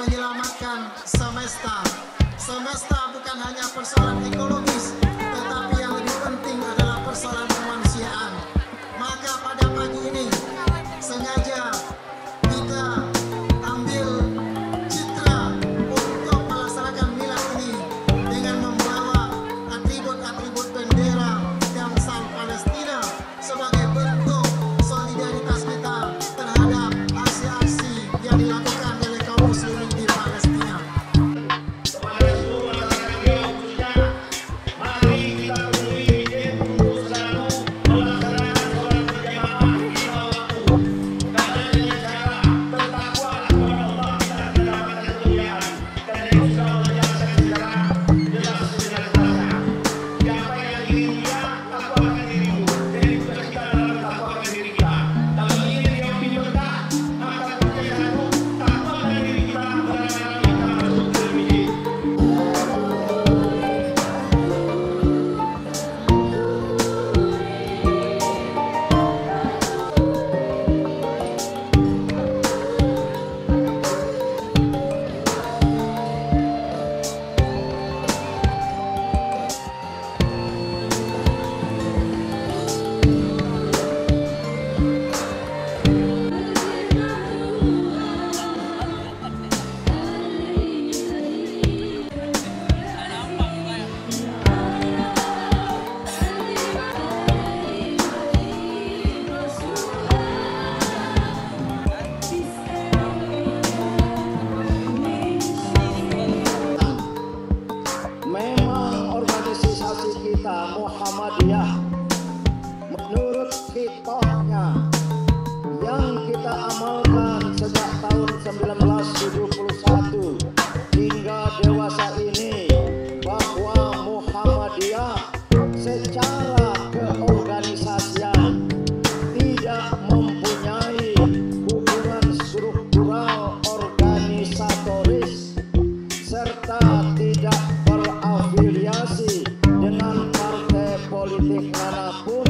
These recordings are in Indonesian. menyelamatkan semesta. Semesta bukan hanya persoalan ekologis, tetapi yang lebih penting adalah persoalan kemanusiaan. Maka pada pagi ini sengaja kita ambil citra untuk melaksanakan milad ini dengan membawa atribut-atribut bendera damsal Palestina sebagai bentuk solidaritas kita terhadap aksi-aksi yang dilakukan oleh kaum muslimin di Palestina. Muhammadiyah, menurut kitohnya yang kita amalkan sejak tahun 1971 hingga dewasa ini, bahwa Muhammadiyah secara keorganisasian tidak mempunyai hubungan struktural organisatoris serta tidak berafiliasi dengan politik manapun.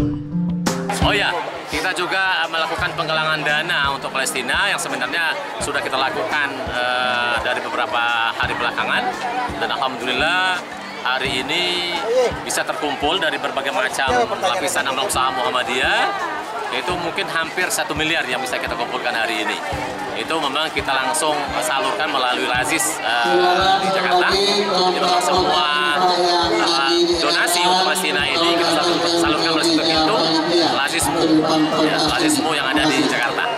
Oh ya, kita juga melakukan penggalangan dana untuk Palestina yang sebenarnya sudah kita lakukan dari beberapa hari belakangan, dan alhamdulillah hari ini bisa terkumpul dari berbagai macam lapisan amal usaha Muhammadiyah, yaitu mungkin hampir 1 miliar yang bisa kita kumpulkan hari ini. Itu memang kita langsung salurkan melalui Lazis di Jakarta. Jadi memang semua donasi untuk Palestina ini kita salurkan melalui situ Lazismu yang ada di Jakarta.